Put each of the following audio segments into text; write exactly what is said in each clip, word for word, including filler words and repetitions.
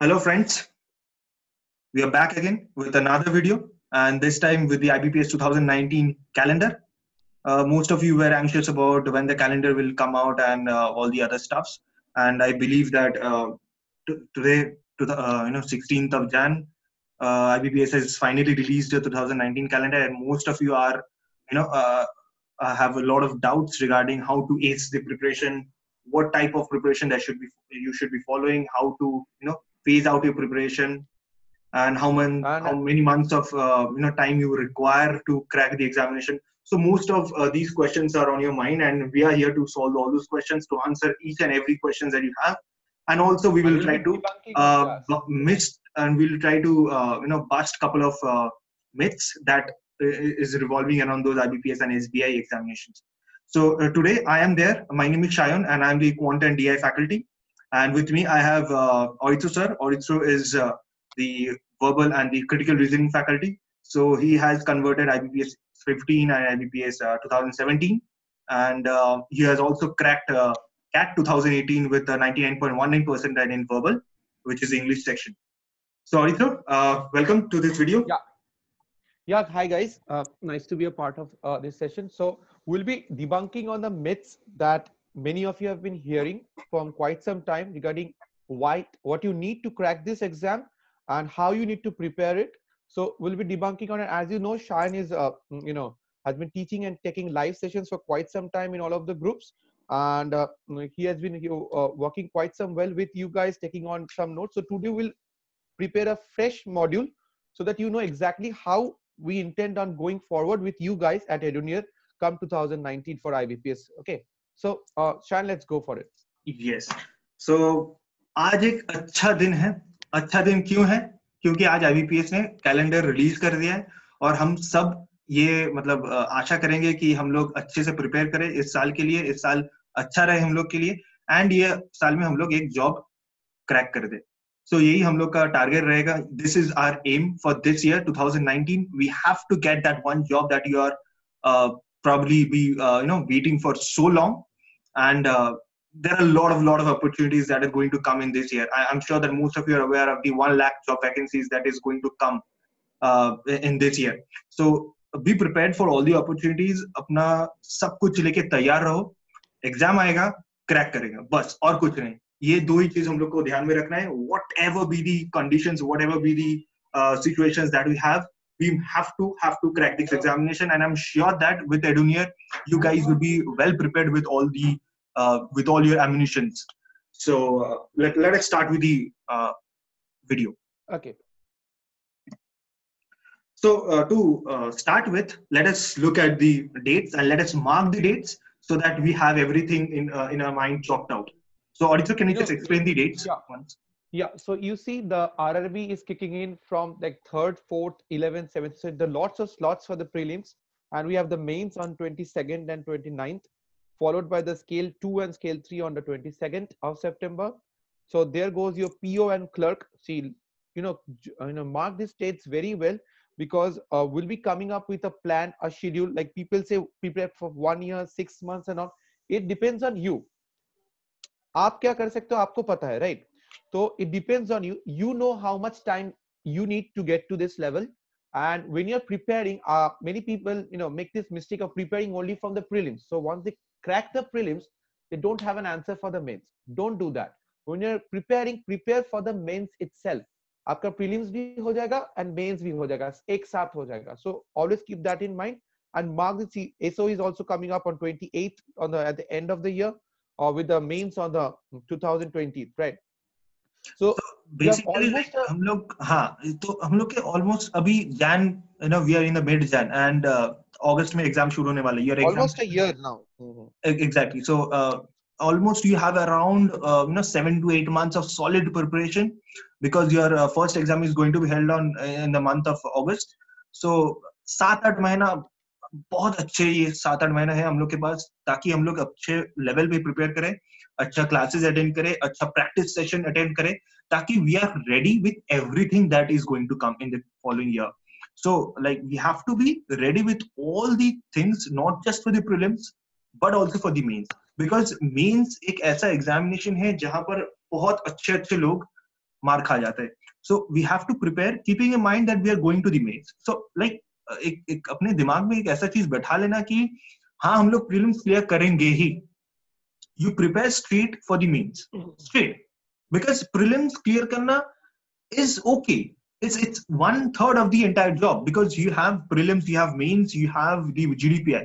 Hello friends, we are back again with another video, and this time with the I B P S two thousand nineteen calendar. Uh, most of you were anxious about when the calendar will come out and uh, all the other stuffs, and I believe that uh, today, to the uh, you know sixteenth of Jan, uh, I B P S has finally released the two thousand nineteen calendar, and most of you are you know uh, have a lot of doubts regarding how to ace the preparation, what type of preparation that should be you should be following, how to you know. phase out your preparation, and how many how many months of uh, you know time you require to crack the examination. So most of uh, these questions are on your mind, and we are here to solve all those questions, to answer each and every questions that you have, and also we will try to uh, miss and we'll try to uh, you know bust couple of uh, myths that is revolving around those I B P S and S B I examinations. So uh, today I am there. My name is Shayan, and I am the Quant and D I faculty. And with me, I have uh, Aritro sir. Aritro is uh, the verbal and the critical reasoning faculty. So he has converted I B P S fifteen and I B P S uh, two thousand seventeen. And uh, he has also cracked uh, C A T two thousand eighteen with ninety-nine point one nine percent uh, in verbal, which is the English section. So Aritro, uh, welcome to this video. Yeah. Yeah. Hi guys. Uh, nice to be a part of uh, this session. So we'll be debunking on the myths that many of you have been hearing from quite some time regarding why, what you need to crack this exam and how you need to prepare it. So we'll be debunking on it. As you know, Shayan is, uh, you know, has been teaching and taking live sessions for quite some time in all of the groups. And uh, he has been uh, working quite some well with you guys, taking on some notes. So today we'll prepare a fresh module so that you know exactly how we intend on going forward with you guys at Eduneer come two thousand nineteen for I B P S. Okay. So, uh, Shayan, let's go for it. Yes. So, आज एक अच्छा दिन है. अच्छा दिन क्यों है? क्योंकि आज I B P S ने कैलेंडर रिलीज कर दिया है, और हम सब ये मतलब आशा करेंगे कि हम लोग अच्छे से प्रिपेयर करें इस साल के लिए, इस साल अच्छा रहे हम लोग के लिए, एंड ये साल में हम लोग एक जॉब क्रैक कर दे. So यही हम लोग का टारगेट रहेगा. This is our aim for this year, twenty nineteen. We have to get that one job that you are uh, probably be uh, you know waiting for so long. And uh, there are a lot of lot of opportunities that are going to come in this year. I, I'm sure that most of you are aware of the one lakh job vacancies that is going to come uh, in this year. So be prepared for all the opportunities. अपना सब कुछ लेके तैयार रहो. Exam आएगा, crack करेगा. बस और कुछ नहीं. ये दो ही चीज हम लोग को ध्यान में रखना है. Whatever be the conditions, whatever be the uh, situations that we have, we have to have to crack this examination. And I'm sure that with Eduneer, you guys will be well prepared with all the Uh, with all your ammunitions. So uh, let, let us start with the uh, video. Okay. So uh, to uh, start with, let us look at the dates and let us mark the dates so that we have everything in uh, in our mind chalked out. So Aritro, can you just explain the dates yeah. once? Yeah, so you see the R R B is kicking in from like third, fourth, eleventh, seventh. So there are lots of slots for the prelims, and we have the mains on twenty-second and twenty-ninth. Followed by the scale two and scale three on the twenty-second of September. So there goes your P O and clerk. See, you know, you know, mark these dates very well, because uh, we'll be coming up with a plan, a schedule. Like people say, prepare for one year, six months, and all. It depends on you. आप क्या कर सकते हो आपको पता है, right? So it depends on you. You know how much time you need to get to this level, and when you're preparing, uh, many people you know make this mistake of preparing only from the prelims. So once they crack the prelims, they don't have an answer for the mains. Don't do that. When you're preparing, prepare for the mains itself. Aapka prelims bhi ho jayega and mains bhi ho jayega. Ek saath ho jayega. So always keep that in mind and mark the S O is also coming up on twenty-eighth on the at the end of the year, or with the mains on the twenty twenty, right? So, so basically, like, हम लोग हाँ तो हम लोग के almost अभी Jan, you know, we are in the mid Jan, and uh, August में exam शुरू होने वाला है. Almost a year now. Exactly. So uh, almost you have around uh, you know seven to eight months of solid preparation, because your uh, first exam is going to be held on uh, in the month of August. So सात आठ महीना बहुत अच्छे ये सात आठ महीना है हम लोग के पास, ताकि हम लोग अच्छे लेवल पे प्रिपेयर करें, अच्छा क्लासेस अटेंड करें, अच्छा प्रैक्टिस सेशन अटेंड करें, ताकि we are ready with everything that is going to come in the following year. So like we have to be ready with all the things, not just for the prelims but also for the mains, because mains एक ऐसा examination है जहाँ पर बहुत अच्छे अच्छे लोग मार खा जाता है. So we have to prepare, keeping in mind that we are going to the mains. So like एक, एक अपने दिमाग में एक ऐसा चीज बैठा लेना कि हाँ हम लोग प्रीलिम्स क्लियर करेंगे ही. You prepare straight for the mains, straight, because prelims clear करना is okay. It's it's one third of the entire job, because you have prelims, you have mains, you have the G D P I.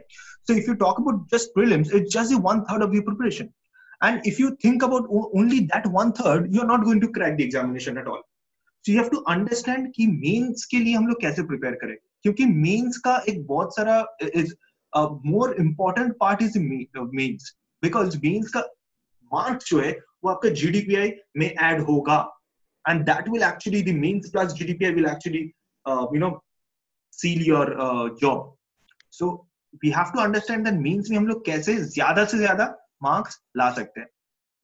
So if you talk about just prelims, it's just the one third of your preparation. And if you think about only that one third, you're not going to crack the examination at all. So you have to understand कि mains के लिए हम लोग कैसे prepare करें, क्योंकि mains का एक बहुत सारा is a more important part is mains, because mains का mark जो है वो आपका G D P I में add होगा. And that will actually, the mains plus G D P I will actually, uh, you know, seal your uh, job. So we have to understand that mains में हम लोग कैसे ज़्यादा से ज़्यादा marks ला सकते हैं.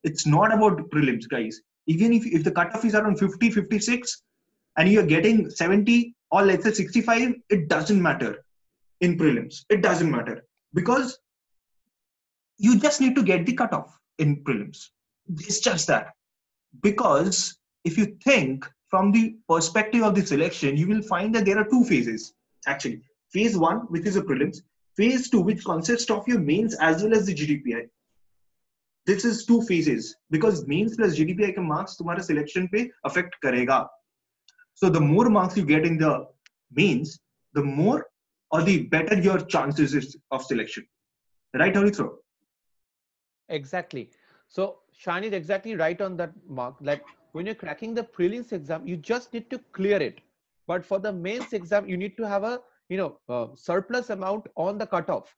It's not about prelims, guys. Even if if the cutoff is around fifty, fifty-six, and you are getting seventy or let's say sixty-five, it doesn't matter in prelims. It doesn't matter because you just need to get the cutoff in prelims. It's just that, because if you think from the perspective of the selection, you will find that there are two phases actually. Phase one, which is a prelims; phase two, which consists of your mains as well as the G D P I. This is two phases, because mains plus G D P I के marks तुम्हारे selection पे affect करेगा. So the more marks you get in the mains, the more or the better your chances is of selection. Right, Aritro? Exactly. So Shayan is exactly right on that mark. Like, when you're cracking the prelims exam, you just need to clear it, but for the mains exam you need to have a you know uh, surplus amount on the cutoff,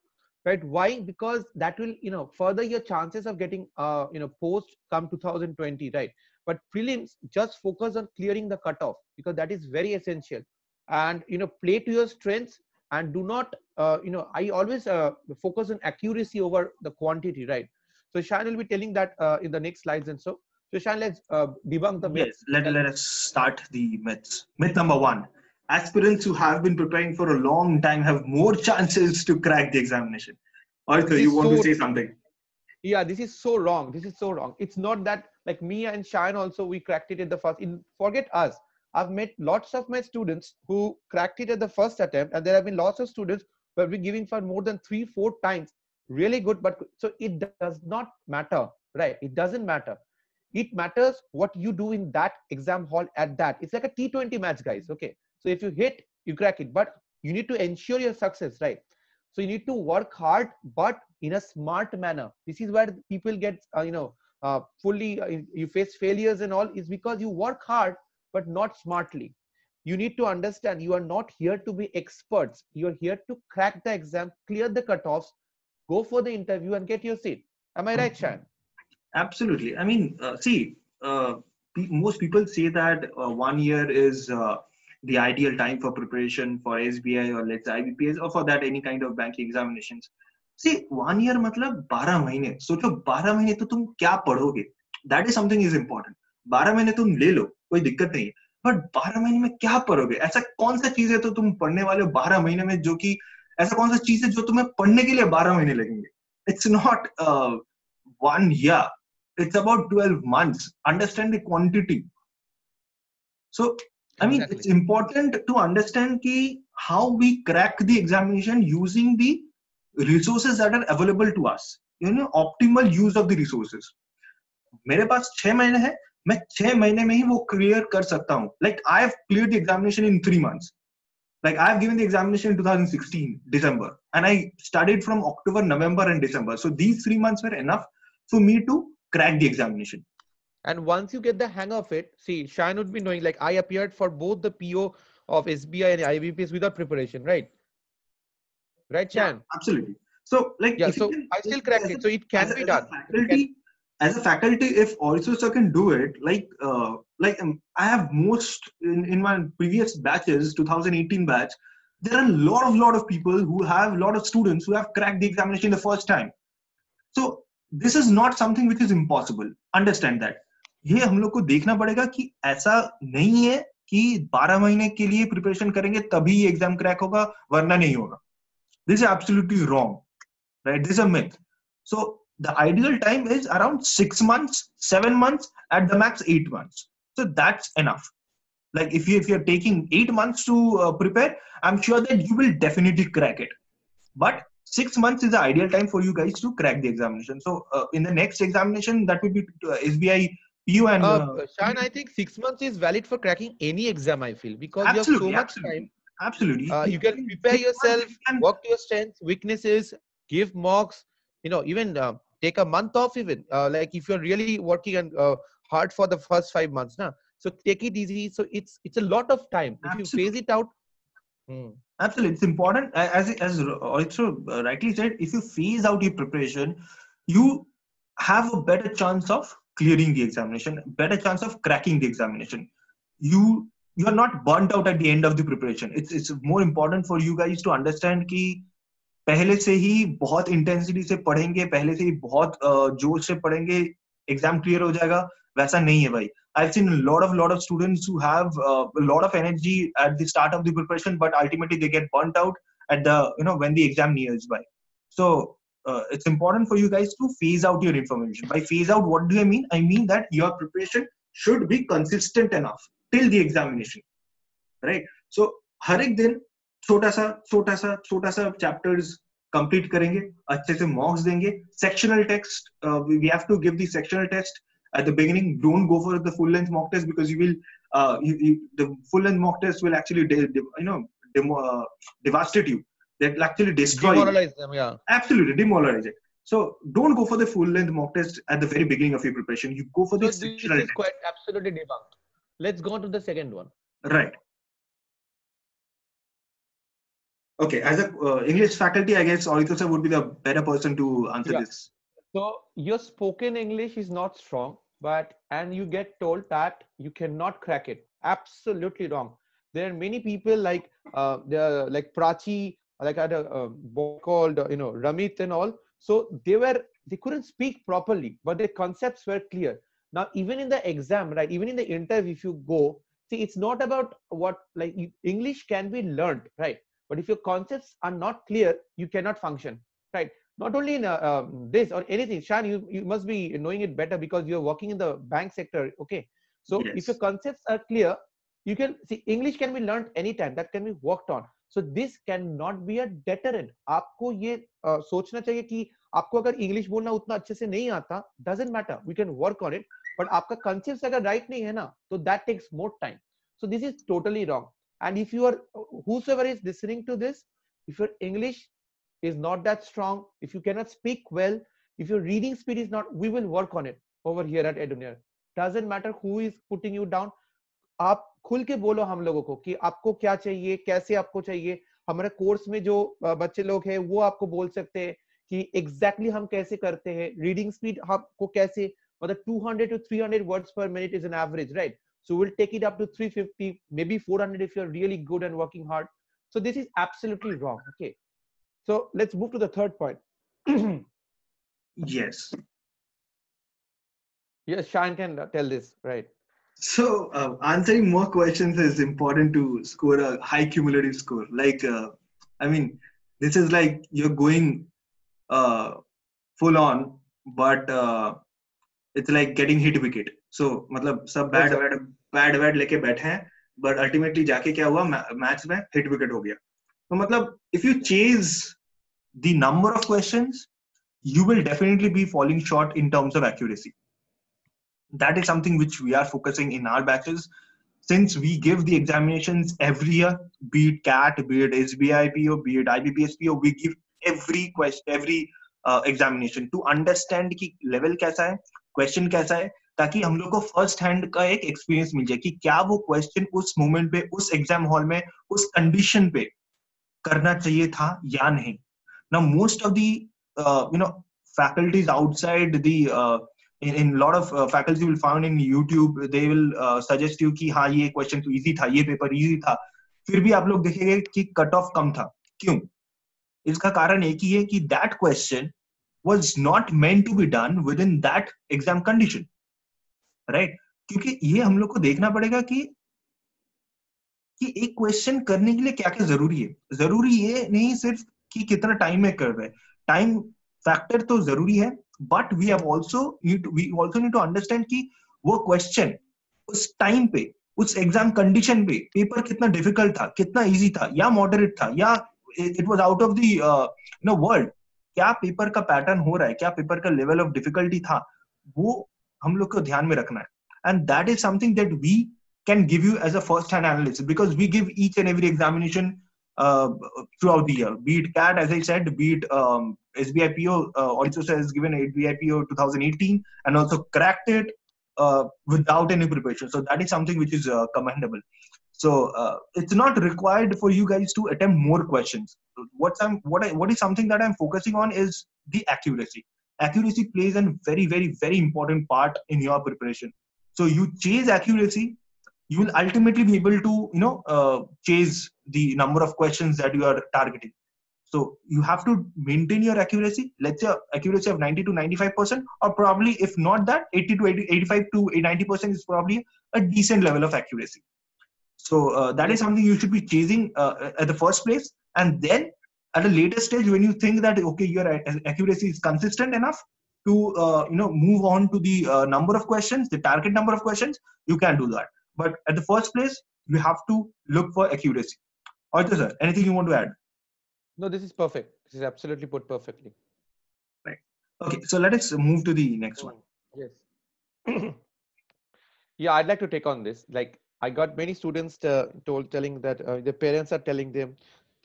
right? Why? Because that will you know further your chances of getting uh, you know post come two thousand twenty, right? But prelims, just focus on clearing the cutoff, because that is very essential. And you know play to your strengths, and do not uh, you know I always uh, focus on accuracy over the quantity, right? So Shayan will be telling that uh, in the next slides. And so So Shayan, let's uh, debunk the myths. Yes, let, let us start the myths. Myth number one: aspirants who have been preparing for a long time have more chances to crack the examination. Aritro, you want so, to say something? Yeah, this is so wrong. This is so wrong. It's not that, like me and Shayan also, we cracked it at the first. In, forget us. I've met lots of my students who cracked it at the first attempt, and there have been lots of students who have been giving for more than three, four times. Really good, but so it does not matter, right? It doesn't matter. It matters what you do in that exam hall at that. It's like a T twenty match, guys. Okay, so if you hit, you crack it, but you need to ensure your success, right? So you need to work hard, but in a smart manner. This is where people get, uh, you know, uh, fully uh, you face failures and all, is because you work hard but not smartly. You need to understand you are not here to be experts. You are here to crack the exam, clear the cutoffs, go for the interview, and get your seat. Am I right, Shayan? Absolutely. I mean, uh, see, uh, pe most people say that uh, one year is uh, the ideal time for preparation for S B I or let's say I B P S or for that any kind of banking examinations. See, one year मतलब बारह महीने. सोचो बारह महीने तो तुम क्या पढ़ोगे? That is something is important. बारह महीने तुम ले लो, कोई दिक्कत नहीं है. But बारह महीने में क्या पढ़ोगे? ऐसा कौन सा चीज है तो तुम पढ़ने वाले हो बारह महीने में, जो कि ऐसा कौन सा चीज है जो तुम्हें पढ़ने के लिए बारह महीने लगेंगे? It's not uh, one year. It's about twelve months. Understand the quantity. So I mean, exactly. It's important to understand ki how we crack the examination using the resources that are available to us. You know, optimal use of the resources. मेरे पास छह महीने हैं, मैं छह महीने में ही वो clear कर सकता हूँ. Like I have cleared the examination in three months. Like I have given the examination in twenty sixteen December, and I studied from October, November, and December. So these three months were enough for me to crack the examination. And once you get the hang of it, see, Shayan would be knowing, like I appeared for both the P O of S B I and I B P S without preparation, right? Right, Shayan? Yeah, absolutely. So like, yeah, so can, I still cracked it. A, so it can as, be as done. A faculty, can... As a faculty, if also sir can do it, like uh, like um, I have most in, in my previous batches, twenty eighteen batch, there are a lot of lot of people who have a lot of students who have cracked the examination the first time. So this is not something which is impossible. Understand that. ये हम लोग को देखना पड़ेगा कि ऐसा नहीं है कि बारह महीने के लिए प्रिपरेशन करेंगे तभी ये एग्जाम क्रैक होगा, वरना नहीं होगा. This is absolutely wrong, right? This is a myth. So the ideal time is around six months, seven months, at the max eight months. So that's enough. Like if you if you're taking eight months to uh, prepare, I'm sure that you will definitely crack it. But six months is the ideal time for you guys to crack the examination. So uh, in the next examination, that would be uh, S B I P O and. Uh, uh, Shayan, I think six months is valid for cracking any exam. I feel because you have so much absolutely. time. Absolutely, uh, you can prepare yourself, work to your strengths, weaknesses, give mocks. You know, even uh, take a month off. Even uh, like if you're really working and uh, hard for the first five months, now. Nah? So take it easy. So it's it's a lot of time. If absolutely. you phase it out, hmm. absolutely, it's important. As as Aritro rightly said, if you phase out your preparation, you have a better chance of clearing the examination, better chance of cracking the examination. You you are not burnt out at the end of the preparation. It's it's more important for you guys to understand कि पहले से ही बहुत intensity से पढ़ेंगे, पहले से ही बहुत जोश से पढ़ेंगे, exam clear हो जाएगा. वैसा नहीं है भाई. I've seen a lot of lot of students who have uh, a lot of energy at the start of the preparation, but ultimately they get burnt out at the you know when the exam nears by. So uh, it's important for you guys to phase out your information. By phase out, what do I mean? I mean that your preparation should be consistent enough till the examination, right? So हर एक दिन छोटा सा छोटा सा छोटा सा chapters complete करेंगे, अच्छे से mocks देंगे. Sectional text, uh, we have to give the sectional text. At the beginning, don't go for the full-length mock test because you will, uh, you, you, the full-length mock test will actually, de de you know, demo, uh, devastate you. They'll actually destroy demoralize you. them. Yeah, absolutely demoralize it. So don't go for the full-length mock test at the very beginning of your preparation. You go for so the sectional test. This is quite absolutely debunked. Let's go to the second one. Right. Okay. As a uh, English faculty, I guess Aritro sir would be the better person to answer yeah. this. So your spoken English is not strong. But and you get told that you cannot crack it. Absolutely wrong. There are many people like uh, the like Prachi, like I had a uh, boy called you know Ramit and all. So they were they couldn't speak properly, but their concepts were clear. Now even in the exam, right? Even in the interview, if you go, see, it's not about what like you, English can be learned, right? But if your concepts are not clear, you cannot function, right? Not only in uh, uh, this or anything, Shayan, you, you must be knowing it better because you're working in the bank sector. Okay. So yes. if your concepts are clear, you can see English can be learned anytime. That can be worked on. So this cannot be a deterrent. आपको ये uh, सोचना चाहिए कि आपको अगर English बोलना उतना अच्छे से नहीं आता, doesn't matter. We can work on it. But आपका concepts अगर right नहीं है ना, तो that takes more time. So this is totally wrong. And if you are, whosoever is listening to this, if your English is not that strong, if you cannot speak well, if your reading speed is not, we will work on it over here at Eduneer. Doesn't matter who is putting you down. आप खुल के बोलो हम लोगों को कि आपको क्या चाहिए, कैसे आपको चाहिए. हमारे कोर्स में जो बच्चे लोग हैं वो आपको बोल सकते हैं कि एग्जैक्टली हम कैसे करते हैं. रीडिंग स्पीड आपको कैसे, मतलब two hundred to three hundred words per minute is an average, right? So will take it up to three fifty, maybe four hundred if you are really good and working hard. So this is absolutely wrong. Okay. So let's move to the third point. Yes. Yes, Shayan can tell this, right? So uh, answering more questions is important to score a high cumulative score. Like, uh, I mean, this is like you're going uh, full on, but uh, it's like getting hit wicket. So, मतलब सब bad bad bad bad लेके बैठे हैं, but ultimately जाके क्या हुआ match में hit wicket हो गया. So, मतलब, if you chase the number of questions, you will definitely be falling short in terms of accuracy. That is something which we are focusing in our batches, since we give the examinations every year, be it CAT, be it S B I P O, be it I B P S P O. We give every question, every uh, examination to understand कि level कैसा है, question कैसा है, ताकि हम लोग को first hand का एक experience मिल जाए कि क्या वो question उस moment पे, उस exam hall में, उस condition पे करना चाहिए था या नहीं. Now most of the uh, you know faculties outside the uh, in in lot of uh, faculties you will find in YouTube, they will uh, suggest you कि हाँ ये question तो easy था, ये paper easy था. फिर भी आप लोग देखेंगे कि कट ऑफ कम था. क्यों? इसका कारण एक ही है कि that question was not meant to be done within that exam condition, right? क्योंकि ये हम लोग को देखना पड़ेगा कि कि एक क्वेश्चन करने के लिए क्या क्या जरूरी है. जरूरी ये नहीं सिर्फ कि कितना टाइम में कर रहे हैं, टाइम फैक्टर तो जरूरी है, but we have also need we also need to understand कि वो क्वेश्चन उस टाइम पे, उस एग्जाम कंडीशन पे पेपर कितना डिफिकल्ट था, कितना इजी था या मॉडरेट था या it was out of the you know world, क्या पेपर का पैटर्न हो रहा है, क्या पेपर का लेवल ऑफ डिफिकल्टी था, वो हम लोग को ध्यान में रखना है. And that is something that we can give you as a first hand analysis because we give each and every examination throughout the year, be it CAT as I said, be it S B I P O uh, also has given S B I P O twenty eighteen and also cracked it uh, without any preparation. So that is something which is uh, commendable. So uh, it's not required for you guys to attempt more questions. What I'm, what I, what is something that I'm focusing on is the accuracy. Accuracy plays a very, very, very important part in your preparation. So you chase accuracy, you will ultimately be able to, you know, uh, chase the number of questions that you are targeting. So you have to maintain your accuracy. Let's say accuracy of ninety to ninety-five percent, or probably if not that, eighty to eighty-five to ninety percent is probably a decent level of accuracy. So uh, that is something you should be chasing uh, at the first place. And then at a later stage, when you think that okay, your accuracy is consistent enough to uh, you know move on to the uh, number of questions, the target number of questions, you can do that. But at the first place, you have to look for accuracy. Aritro sir, anything you want to add? No, this is perfect. This is absolutely put perfectly. Right. Okay. So let us move to the next one. Yes. Yeah, I'd like to take on this. Like, I got many students told telling that uh, their parents are telling them,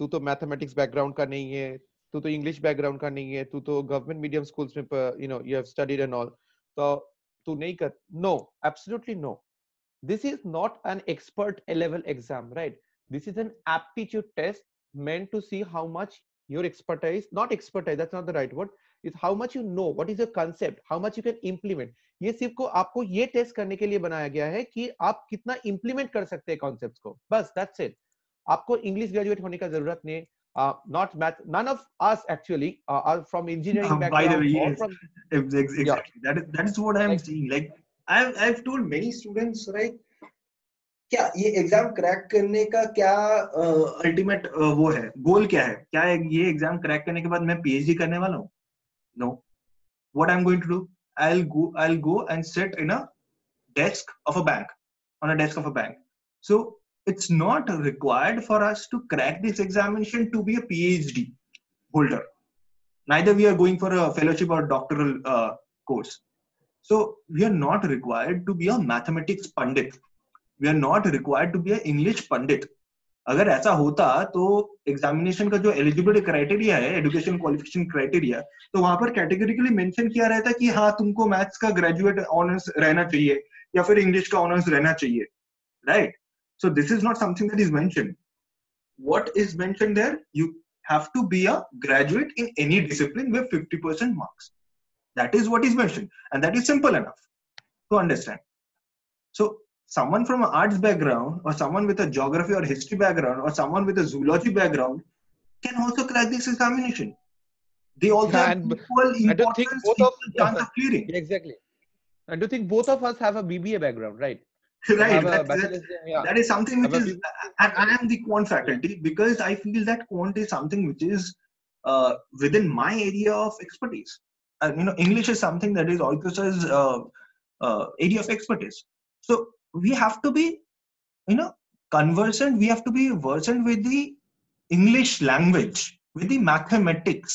"Tu to mathematics background ka nahi hai, tu to English background ka nahi hai, tu to government medium schools mein, you know, you have studied and all. So tu nahi kar." No, absolutely no. This is not an expert level exam, right? This is an aptitude test, meant to see how much your expertise, not expertise, that's not the right word, is how much you know, what is your concept, how much you can implement. ये सिर्फ को आपको ये test करने के लिए बनाया गया है कि आप कितना implement कर सकते हैं concepts को. बस that's it. आपको English graduate होने का जरूरत नहीं. Uh, not math. None of us actually uh, are from engineering uh, background. By the way, yes. From, exactly. Yeah. That is that is what I am like, seeing. Like I've I've told many students, right? क्या ये exam crack करने का क्या ultimate uh, uh, वो है, गोल क्या है, क्या ये एग्जाम क्रैक करने के बाद मैं पीएचडी करने वाला हूँ? No, what I am going to do, I will go I will go and sit in a desk of a bank, on a desk of a bank. So it's not required for us to crack this examination to be a PhD holder. Neither we are going for a fellowship और doctoral course. So we are not required to be a mathematics pandit. We are not required to be an English pandit. अगर ऐसा होता तो examination का जो eligibility criteria है, education qualification criteria, तो वहां पर कैटेगोरिकली मेंशन किया रहता कि हाँ तुमको मैथ्स का ग्रेजुएट ऑनर्स रहना चाहिए या फिर इंग्लिश का ऑनर्स रहना चाहिए, right? So this is not something that is mentioned. What is mentioned there, you have to be a graduate in any discipline with fifty percent marks. That is what is mentioned and that is simple enough to understand. So someone from an arts background or someone with a geography or history background or someone with a zoology background can also crack this examination. They also yeah, have equal importance, equal chance of clearing. Yeah, exactly. I do think both of us have a B B A background, right? Right. That's, that's, yeah. That is something which is, I, I am the quant faculty, yeah, because I feel that quant is something which is uh, within my area of expertise. Uh, you know, English is something that is Aritro sir's uh, uh, area of expertise. So we have to be, you know, conversant, we have to be versant with the English language, with the mathematics,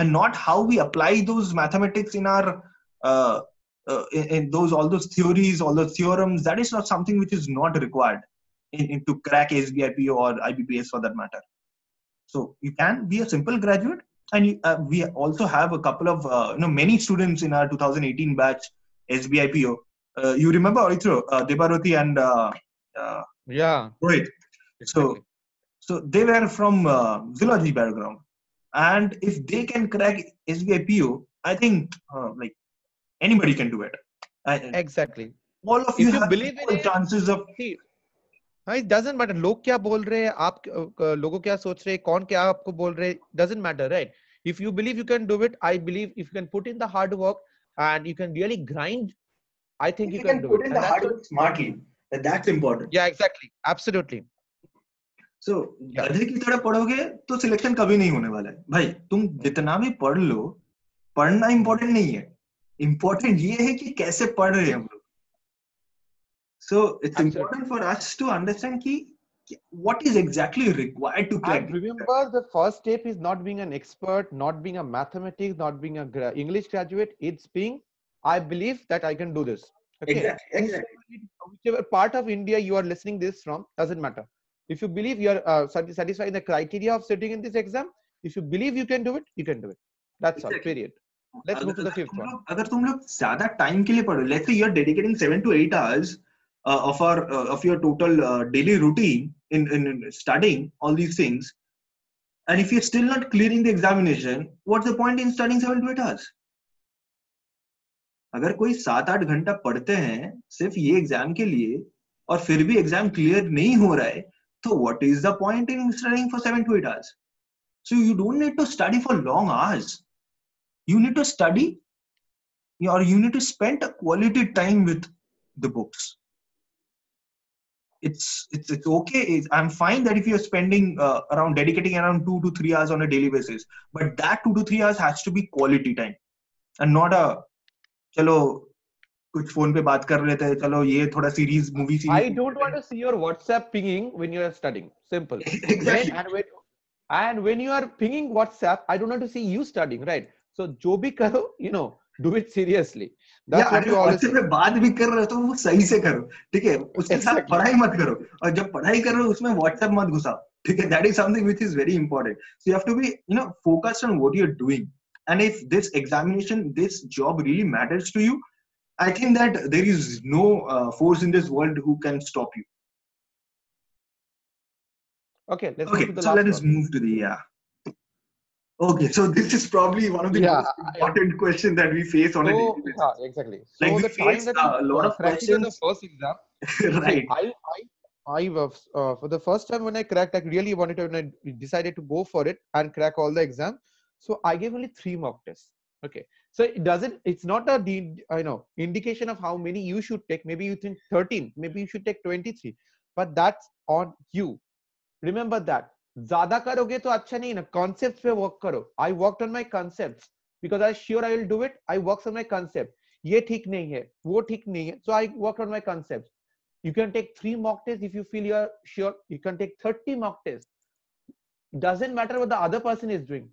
and not how we apply those mathematics in our, uh, uh, in, in those, all those theories, all those theorems. That is not something which is not required in, in to crack S B I P or I B P S for that matter. So you can be a simple graduate, and you, uh, we also have a couple of, uh, you know, many students in our twenty eighteen batch, S B I P O. Uh, you remember Aritro, uh, Debaroti and uh, uh, yeah, Rohit. So, so they were from uh, zoology background, and if they can crack S B I P O, I think uh, like anybody can do it. I, exactly. All of you, you have believe in it, chances of. See, it doesn't matter. लोग क्या बोल रहे हैं, आप लोगों क्या सोच रहे हैं, कौन क्या आपको बोल रहे हैं, doesn't matter, right? If you believe you can do it, I believe if you can put in the hard work and you can really grind, I think you, you can, can do put it. in the hard work smartly. That's important. Yeah, exactly. Absolutely. So, गधे की तरह पढ़ोगे तो selection कभी नहीं होने वाला है. भाई, तुम जितना भी पढ़ लो, पढ़ना important नहीं है. Important ये है कि कैसे पढ़ रहे हैं हम लोग. So it's Absolutely. important for us to understand ki, what is exactly required to clear. And remember, the first step is not being an expert, not being a mathematics, not being a gra English graduate. It's being, I believe that I can do this. Okay? Exactly. exactly. Whichever part of India you are listening this from, doesn't matter. If you believe you are uh, satisfying the criteria of sitting in this exam, if you believe you can do it, you can do it. That's exactly. all, period. Let's agar, move to the fifth one. Agar tum log zyada time ke liye padho, let's say you're dedicating seven to eight hours uh, of our uh, of your total uh, daily routine in, in in studying all these things, and if you're still not clearing the examination, what's the point in studying seven to eight hours? अगर कोई सात आठ घंटा पढ़ते हैं सिर्फ ये exam के लिए और फिर भी एग्जाम क्लियर नहीं हो रहा है, तो what is the point in studying for seven to eight hours? So you don't need to study for long hours. You need to study or you need to spend a quality time with the books. It's, it's, it's okay. It's, I'm fine that if you're spending uh, around dedicating around two to three hours on a daily basis, but that two to three hours has to be quality time and not a, chalo, kuch phone pe baat kar lete hai, chalo, ye thoda series, movie series. I don't want to see your WhatsApp pinging when you're studying. Simple. Exactly. When and when, and when you are pinging WhatsApp, I don't want to see you studying, right? So, जो भी करो, you know, do it seriously. That's yeah, what you always say. बात भी कर रहे हो तो वो सही से करो, ठीक है? उसके exactly. साथ पढ़ाई मत करो, और जब पढ़ाई करो उसमें WhatsApp मत घुसाओ, ठीक है? That is something which is very important. So you have to be, you know, focused on what you're doing. And if this examination, this job really matters to you, I think that there is no uh, force in this world who can stop you. Okay, let's okay, move to the so last let us one. move to the yeah. Okay, so this is probably one of the yeah, most important yeah. questions that we face on so, a daily basis. Yeah, exactly. So like we face a lot of questions. In the first exam, right? I, I, I was uh, for the first time when I cracked, I really wanted to, and I decided to go for it and crack all the exam. So I gave only three mock tests. Okay, so it doesn't. It's not a, you know, indication of how many you should take. Maybe you think thirteen. Maybe you should take twenty-three. But that's on you. Remember that. ज़्यादा करोगे तो अच्छा नहीं ना, concepts पे work करो. I worked on my concepts because I was sure I will do it. I worked on my concept. ये ठीक नहीं है, वो ठीक नहीं है. So I worked on my concepts. You can take three mock tests if you feel you are sure. You can take thirty mock tests. Doesn't matter what the other person is doing.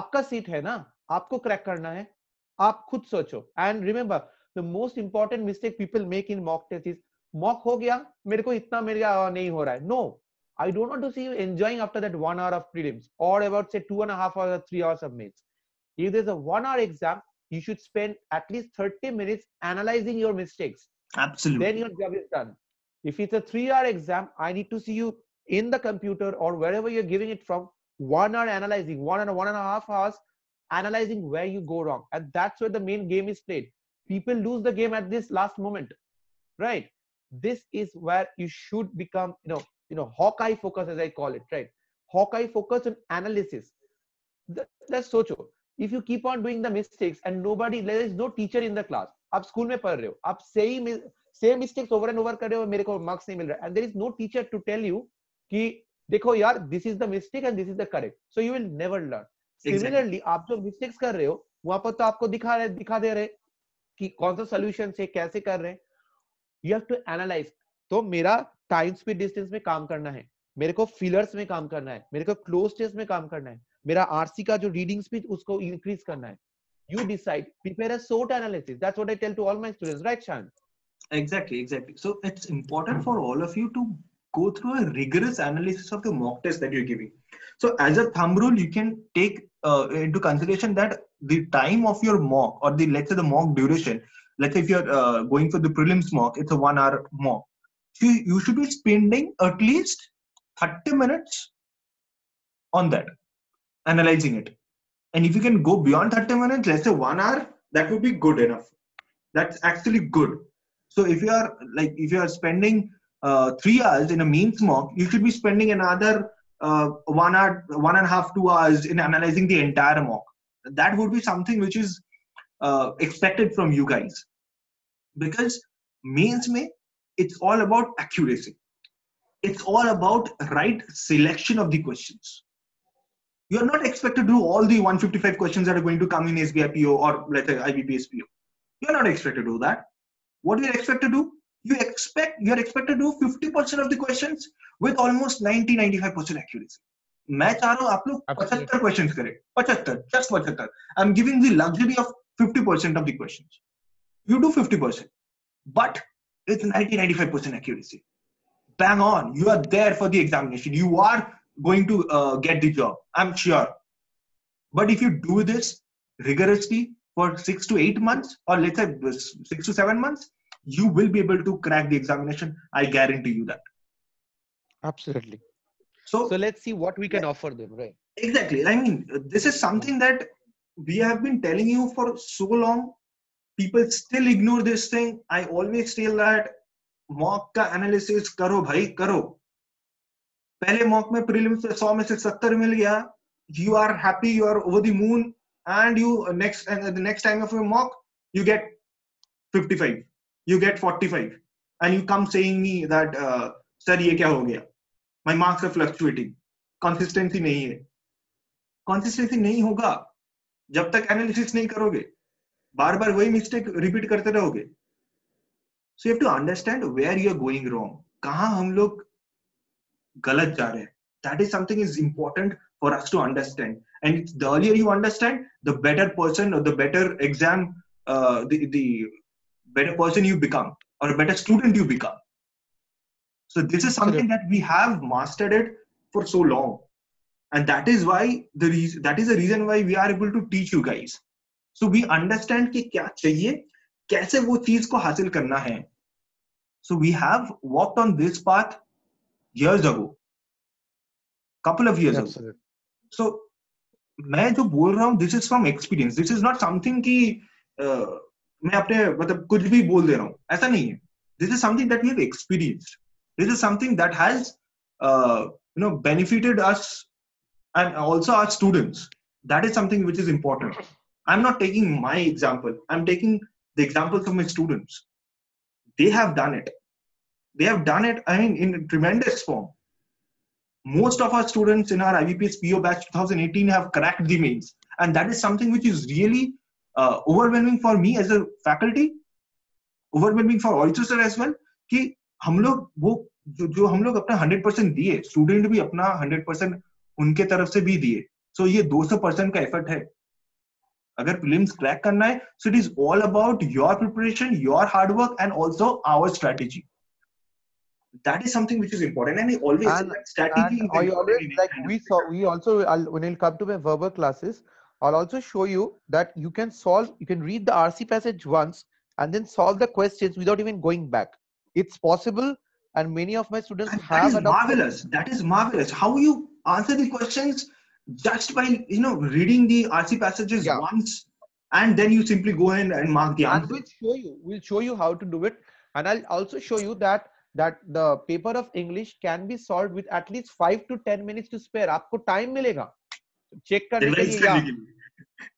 आपका seat है ना, आपको crack करना है. आप खुद सोचो. And remember, the most important mistake people make in mock tests is mock हो गया, मेरे को इतना मेरे को नहीं हो रहा है. No. I don't want to see you enjoying after that one hour of prelims or about say two and a half hours or three hours of mains. If there's a one hour exam, you should spend at least thirty minutes analyzing your mistakes. Absolutely. Then your job is done. If it's a three hour exam, I need to see you in the computer or wherever you're giving it from, one hour analyzing, one and one and a half hours analyzing where you go wrong. And that's where the main game is played. People lose the game at this last moment, right? This is where you should become, you know, You know, Hawkeye focus, as I call it, right? Hawkeye focus on analysis. That's socho. If you keep on doing the mistakes and nobody, there is no teacher in the class. आप school में पढ़ रहे हो, आप same same mistakes over and over कर रहे हो, मेरे को marks नहीं मिल रहा, and there is no teacher to tell you कि देखो यार, this is the mistake and this is the correct. So you will never learn. Similarly, आप जो mistakes कर रहे हो, वहाँ पर तो आपको दिखा रहे, दिखा दे रहे कि कौन सा solution से कैसे कर रहे हैं. You have to analyze. तो मेरा टाइम स्पीड डिस्टेंस में काम करना है, मेरे को फिलर्स में काम करना है, मेरे को क्लोज टेस्ट में काम करना है, मेरा आरसी का जो रीडिंग स्पीड उसको इंक्रीज करना है. You decide, prepare a short analysis. That's what I tell to all my students, right Shayan? Exactly exactly so it's important for all of you to go through a rigorous analysis of the mock test that you are giving. So as a thumb rule you can take into consideration that the time of your mock or the let's say the mock duration, let's say if you are going for the prelims mock, it's a one hour mock. You, you should be spending at least thirty minutes on that, analyzing it. And if you can go beyond thirty minutes, let's say one hour, that would be good enough. That's actually good. So if you are like, if you are spending uh, three hours in a mains mock, you should be spending another uh, one hour, one and a half, two hours in analyzing the entire mock. That would be something which is uh, expected from you guys, because mains may. It's all about accuracy. It's all about right selection of the questions. You are not expected to do all the one hundred fifty-five questions that are going to come in S B I P O or let's say I B P S P O. You are not expected to do that. What you are expected to do, you expect you are expected to do fifty percent of the questions with almost ninety to ninety-five percent accuracy. मैं चाह रहा हूँ आप लोग पचहत्तर questions करें, पचहत्तर, just पचहत्तर. I'm giving the luxury of fifty percent of the questions. You do fifty percent, but it's ninety to ninety-five percent accuracy. Bang on! You are there for the examination. You are going to uh, get the job. I'm sure. But if you do this rigorously for six to eight months, or let's say six to seven months, you will be able to crack the examination. I guarantee you that. Absolutely. So, so let's see what we can yeah, offer them, right? Exactly. I mean, this is something that we have been telling you for so long. People still ignore this thing. I always tell that mock ka analysis karo bhai karo. Pehle mock mein prelims pe one hundred mein se seventy mil gaya. You are happy. You are over the moon. And you next and the next time of your mock you get fifty-five. You get forty-five, and you come saying me that uh, sir, ye kya ho gaya? My marks are fluctuating. Consistency nahi hai. Consistency nahi hoga jab tak analysis nahi karoge. Baar baar wahi mistake repeat karte rahoge. So you have to understand where you are going wrong. Kahan hum log galat ja rahe hain. That is something is important for us to understand. And the earlier you understand, the better person or the better exam, uh, the the better person you become, or a better student you become. So this is something that we have mastered it for so long, and that is why the reason that is the reason why we are able to teach you guys. So we understand कि क्या चाहिए, कैसे वो चीज को हासिल करना है. So we have walked on this path years ago, couple of years Absolutely. ago. So मैं जो बोल रहा हूँ, this is from experience. This is not something कि uh, मैं अपने मतलब कुछ भी बोल दे रहा हूँ, ऐसा नहीं है. This is something that we have experienced. This is something that has uh, you know benefited us and also our students. That is something which is important. I'm not taking my example. I'm taking the examples of my students. They have done it. They have done it. I mean, in a tremendous form. Most of our students in our I B P S P O batch twenty eighteen have cracked the mains, and that is something which is really uh, overwhelming for me as a faculty, overwhelming for Aritro sir as well. कि हम लोग वो जो, जो हम लोग अपना one hundred percent दिए, स्टूडेंट भी अपना one hundred percent उनके तरफ से भी दिए. सो so ये two hundred percent का एफर्ट है. अगर प्रीलिम्स क्रैक करना है, so it is all about your preparation, your hard work, and also our strategy. That is something which is important, and I always and, like strategy. And I always like we saw. We also I'll, when I'll come to my verbal classes, I'll also show you that you can solve. You can read the R C passage once and then solve the questions without even going back. It's possible, and many of my students and have. That is marvelous. That is marvelous. How you answer the questions just by you know reading the R C passages yeah. once, and then you simply go in and mark the answer. And we'll show you. We'll show you how to do it, and I'll also show you that. That the paper of English can be solved with at least five to ten minutes to spare. आपको time मिलेगा check करने के लिए या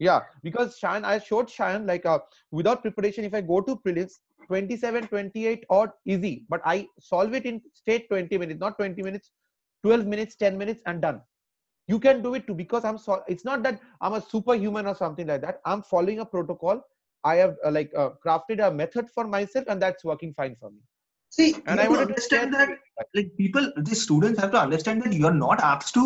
yeah because Shayan, I showed Shayan like a, without preparation if I go to prelims twenty-seven, twenty-eight odd easy, but I solve it in straight twenty minutes, not twenty minutes, twelve minutes, ten minutes and done. You can do it too because I'm so, it's not that I'm a superhuman or something like that. I'm following a protocol. I have uh, like uh, crafted a method for myself, and that's working fine for me. See, and I want to understand that, like people, the students have to understand that you are not asked to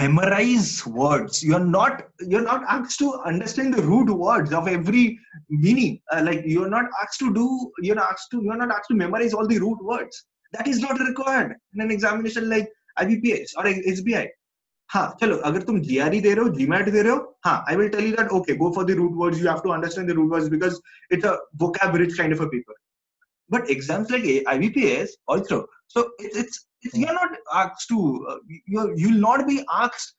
memorize words. You are not, you are not asked to understand the root words of every meaning. Uh, like you are not asked to do, you are not asked to, you are not asked to memorize all the root words. That is not required in an examination like I B P S or S B I. Ha, chalo. Agar tum G R E de rahe ho, G M A T de rahe ho, ha, I will tell you that okay, go for the root words. You have to understand the root words because it's a vocab-rich kind of a paper. But exams like I B P S also, so it's, it's, it's you're not asked to, uh, you you'll not be asked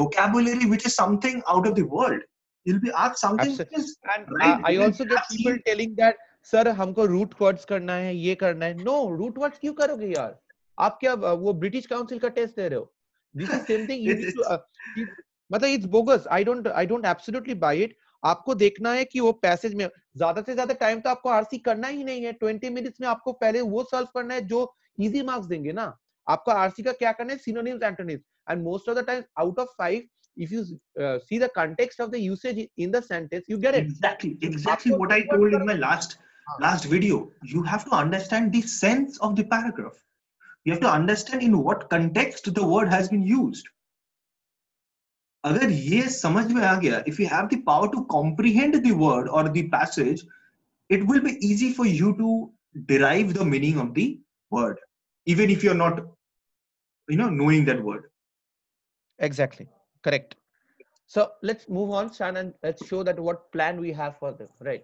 vocabulary which is something out of the world. You'll be asked something Absolutely. which is and right, uh, I also get people you. telling that sir हमको root words करना है, ये करना है. No, root words क्यों करोगे यार? आप क्या वो British Council का test दे रहे हो? This is same thing. You it's, need to, uh, it, मतलब it's bogus. I don't I don't absolutely buy it. आपको देखना है कि वो पैसेज में ज्यादा से ज्यादा टाइम तो आपको आरसी करना ही नहीं है. twenty मिनट्स में आपको पहले वो सॉल्व करना है जो इजी मार्क्स देंगे ना. आपको आरसी का क्या करना है? Synonyms antonyms. And most of the time out of five if you see the context of the usage in the sentence you get it. Exactly exactly what I told in my last last video, you have to understand the sense of the paragraph. You have to understand in what context the word has been used. Agar ye samajh mein aa gaya, if you have the power to comprehend the word or the passage, it will be easy for you to derive the meaning of the word, even if you're not, you know, knowing that word. Exactly. Correct. So let's move on, Shayan, and let's show that what plan we have for this, right?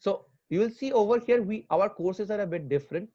So you will see over here, we, our courses are a bit different.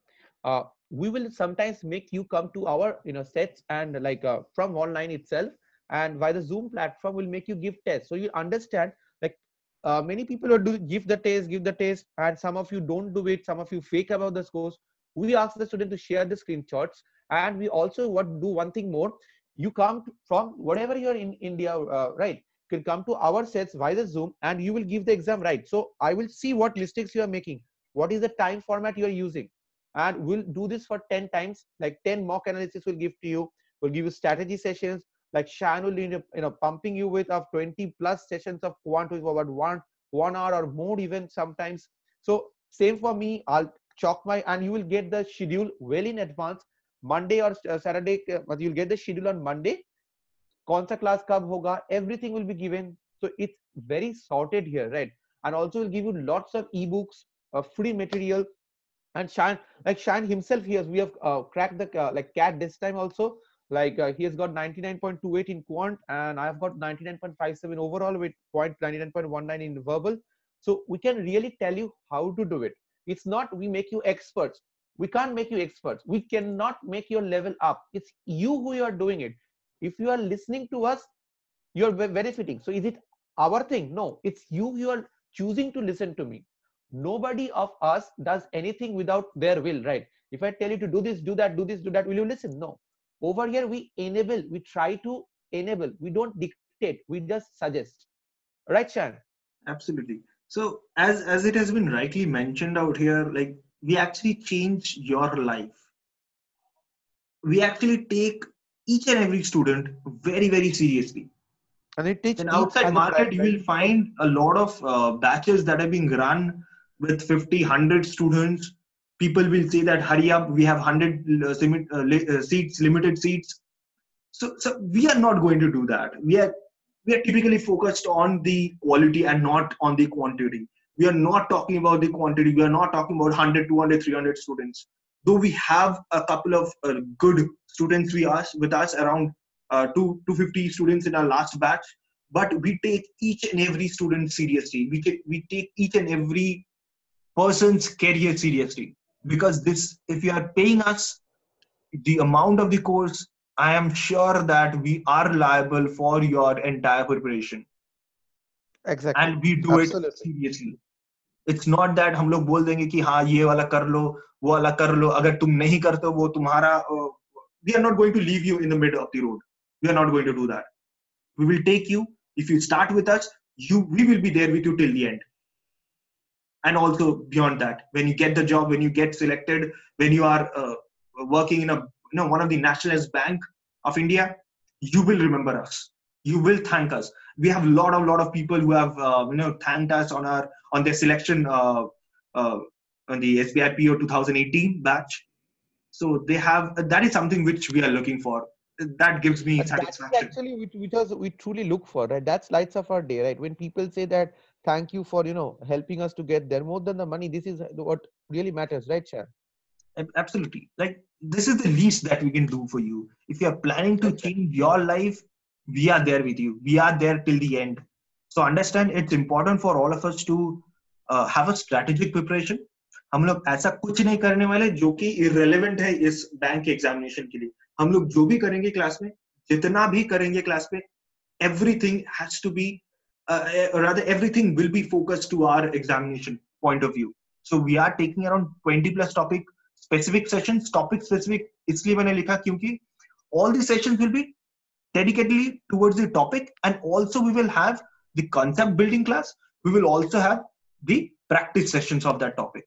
Uh, we will sometimes make you come to our, you know, sets and like uh, from online itself, and by the Zoom platform will make you give tests. So you understand, like uh, many people are do give the test, give the test, and some of you don't do it. Some of you fake about the scores. We ask the student to share the screenshots, and we also what do one thing more. You come from whatever you're in India, uh, right? You can come to our sets via Zoom and you will give the exam, right? So I will see what mistakes you are making. What is the time format you're using? And we'll do this for ten times, like ten mock analysis we'll give to you. We'll give you strategy sessions. Like Shayan will be, you know, pumping you with of twenty plus sessions of one to about one, one hour or more even sometimes. So same for me, I'll chalk my, and you will get the schedule well in advance. Monday or Saturday, you'll get the schedule on Monday. Kaunsa class kab hoga, everything will be given. So it's very sorted here, right? And also we'll give you lots of ebooks, uh, free material. And Shayan, like Shayan himself, he has, we have uh, cracked the uh, like C A T this time also. Like uh, he has got ninety-nine point two eight in quant, and I have got ninety-nine point five seven overall with ninety-nine point one nine in verbal. So we can really tell you how to do it. It's not we make you experts. We can't make you experts. We cannot make your level up. It's you who you are doing it. If you are listening to us, you're benefiting. So is it our thing? No, it's you who are choosing to listen to me. Nobody of us does anything without their will, right? If I tell you to do this, do that, do this, do that, will you listen? No. Over here, we enable, we try to enable. We don't dictate, we just suggest. Right, Shayan? Absolutely. So as, as it has been rightly mentioned out here, like, we actually change your life. We actually take each and every student very, very seriously. And it takes in outside market, you will find a lot of uh, batches that are being run with fifty, one hundred students. People will say that, hurry up, we have one hundred uh, limit, uh, li uh, seats, limited seats. So, so we are not going to do that. We are, we are typically focused on the quality and not on the quantity. We are not talking about the quantity. We are not talking about one hundred, two hundred, three hundred students. Though we have a couple of uh, good students we ask, with us, around uh, two, two hundred fifty students in our last batch, but we take each and every student seriously. We take, we take each and every person's career seriously. Because this, if you are paying us the amount of the course, I am sure that we are liable for your entire preparation. Exactly. And we do Absolutely. It seriously. It's not that हम लोग बोल देंगे कि हाँ ये वाला कर लो वो वाला कर लो अगर तुम नहीं करते वो तुम्हारा uh, we are not going to leave you in the middle of the road. We are not going to do that. We will take you. If you start with us, you we will be there with you till the end. And also beyond that, when you get the job, when you get selected, when you are uh, working in a you know one of the nationalized bank of India, you will remember us. You will thank us. We have a lot of lot of people who have uh, you know thanked us on our on their selection uh, uh, on the S B I P O twenty eighteen batch. So they have uh, that is something which we are looking for. That gives me but satisfaction. That's actually, which we, we, we truly look for, right? That's lights of our day, right? When people say that, thank you for you know helping us to get there more than the money. This is what really matters, right, Shayan? Absolutely. Like this is the least that we can do for you. If you are planning to change your life, we are there with you. We are there till the end. So understand, it's important for all of us to uh, have a strategic preparation. हम लोग ऐसा कुछ नहीं करने वाले जो कि irrelevant है इस bank examination के लिए. हम लोग जो भी करेंगे class में, जितना भी करेंगे class में, everything has to be, uh, or rather everything will be focused to our examination point of view. So we are taking around twenty plus topic specific sessions, topic specific. इसलिए मैंने लिखा क्योंकि all the sessions will be dedicatedly towards the topic, and also we will have the concept building class. We will also have the practice sessions of that topic.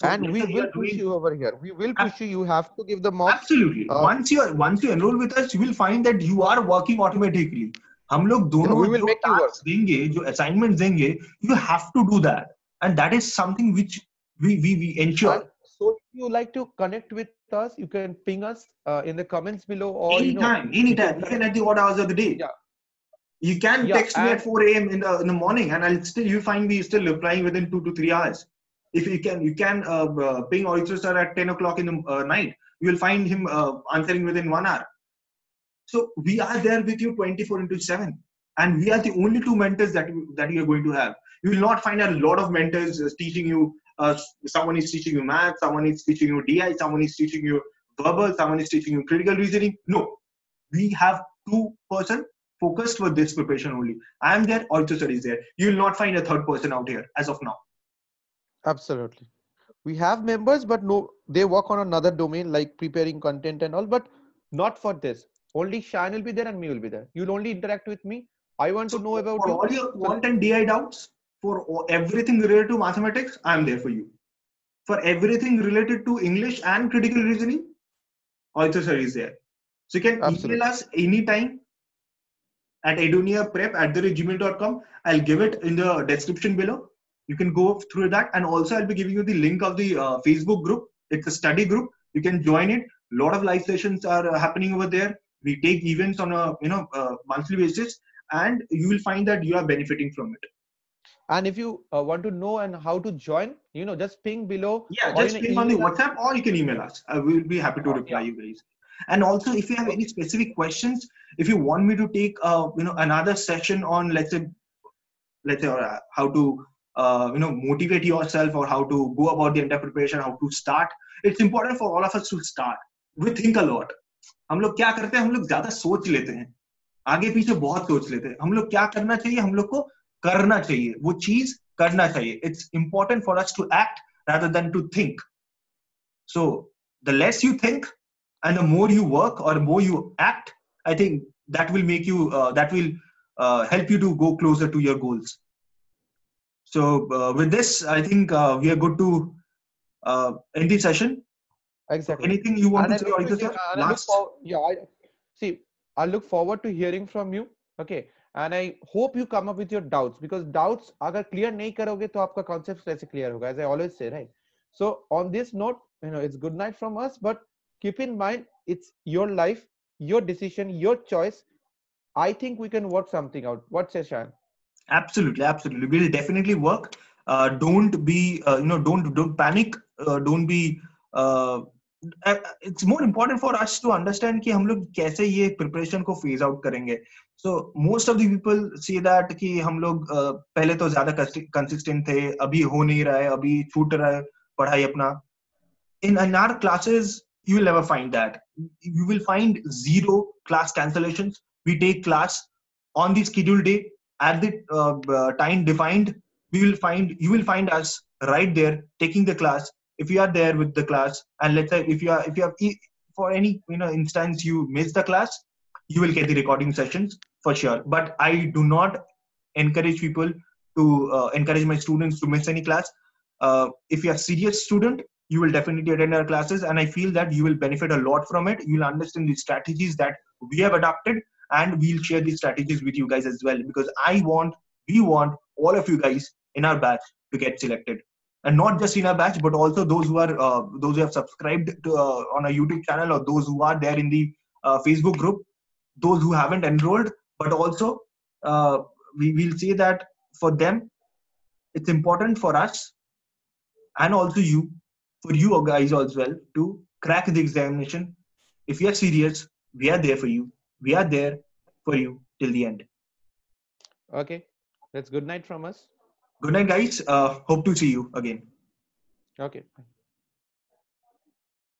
So and we will push doing, you over here. We will push you. You have to give the mock. Absolutely. Uh, once you are, once you enroll with us, you will find that you are working automatically. हम लोग दोनों जो tasks देंगे, जो assignments देंगे, you have to do that. And that is something which we, we, we ensure. So if you like to connect with us, you can ping us uh, in the comments below. Or anytime, you know, anytime, even at the odd hours of the day. Yeah. You can yeah, text me at four A M in the in the morning, and I'll still you find me still replying within two to three hours. If you can, you can uh, uh, ping Aritro sir at ten o'clock in the uh, night. You will find him uh, answering within one hour. So we are there with you twenty-four into seven, and we are the only two mentors that you, that you are going to have. You will not find a lot of mentors teaching you. Uh, someone is teaching you math, someone is teaching you D I, someone is teaching you verbal, someone is teaching you critical reasoning. No, we have two person focused for this preparation only. I am there, Aritro sir is there. You will not find a third person out here as of now. Absolutely. We have members, but no, they work on another domain like preparing content and all, but not for this. Only Shayan will be there and me will be there. You'll only interact with me. I want so to know about for all your content D I doubts. For everything related to mathematics, I am there for you. For everything related to English and critical reasoning, Aritro sir is there. So you can Absolutely. Email us anytime at eduneer prep at the gmail dot com. I'll give it in the description below. You can go through that, and also I'll be giving you the link of the uh, Facebook group. It's a study group. You can join it. A lot of live sessions are uh, happening over there. We take events on a you know uh, monthly basis, and you will find that you are benefiting from it. And if you uh, want to know and how to join, you know, just ping below. Yeah, just ping on the WhatsApp, or you can email us. I will be happy to reply you guys. And also, if you have any specific questions, if you want me to take, uh, you know, another session on, let's say, let's say, uh, how to, uh, you know, motivate yourself, or how to go about the entire preparation, how to start. It's important for all of us to start. We think a lot. हम लोग क्या करते हैं? हम लोग ज़्यादा सोच लेते हैं. आगे पीछे बहुत सोच लेते हैं. हम लोग क्या करना चाहिए? हम लोग को करना चाहिए वो चीज करना चाहिए. It's important for us to act rather than to think. So the less you think and the more you work or more you act, I think that will make you uh, that will uh, help you to go closer to your goals. So uh, with this, I think uh, we are good to uh, end the session. Exactly. Anything you want and to I say, say and last? I forward, yeah, I, see, I look forward to hearing from you. Okay. And I hope you come up with your doubts, because doubts, agar clear nahi karoge, to aapka concepts kaise clear hoga, as I always say, right? So on this note, you know, it's good night from us, but keep in mind, it's your life, your decision, your choice. I think we can work something out. What says Shayan? Absolutely, absolutely. We'll definitely work. Uh, don't be, uh, you know, don't don't panic. Uh, don't be. Uh, It's more important for us to understand कि हम लोग कैसे ये preparation को phase out करेंगे. So most of the people say that कि हम लोग uh, पहले तो ज़्यादा consistent थे, अभी हो नहीं रहा है, अभी छूट रहा है पढ़ाई अपना. In, in our classes, you will never find that. You will find zero class cancellations. We take class on the scheduled day at the uh, time defined. We will find you will find us right there taking the class. If you are there with the class, and let's say if you are, if you have, for any, you know, instance, you miss the class, you will get the recording sessions for sure. But I do not encourage people to uh, encourage my students to miss any class. Uh, if you are a serious student, you will definitely attend our classes. And I feel that you will benefit a lot from it. You'll understand the strategies that we have adopted, and we'll share these strategies with you guys as well, because I want, we want all of you guys in our batch to get selected. And not just in our batch, but also those who are uh, those who have subscribed to, uh, on a YouTube channel, or those who are there in the uh, Facebook group, those who haven't enrolled. But also, uh, we will say that for them, it's important for us, and also you, for you guys as well, to crack the examination. If you are serious, we are there for you. We are there for you till the end. Okay, that's good night from us. Good night, guys. Uh, hope to see you again. Okay.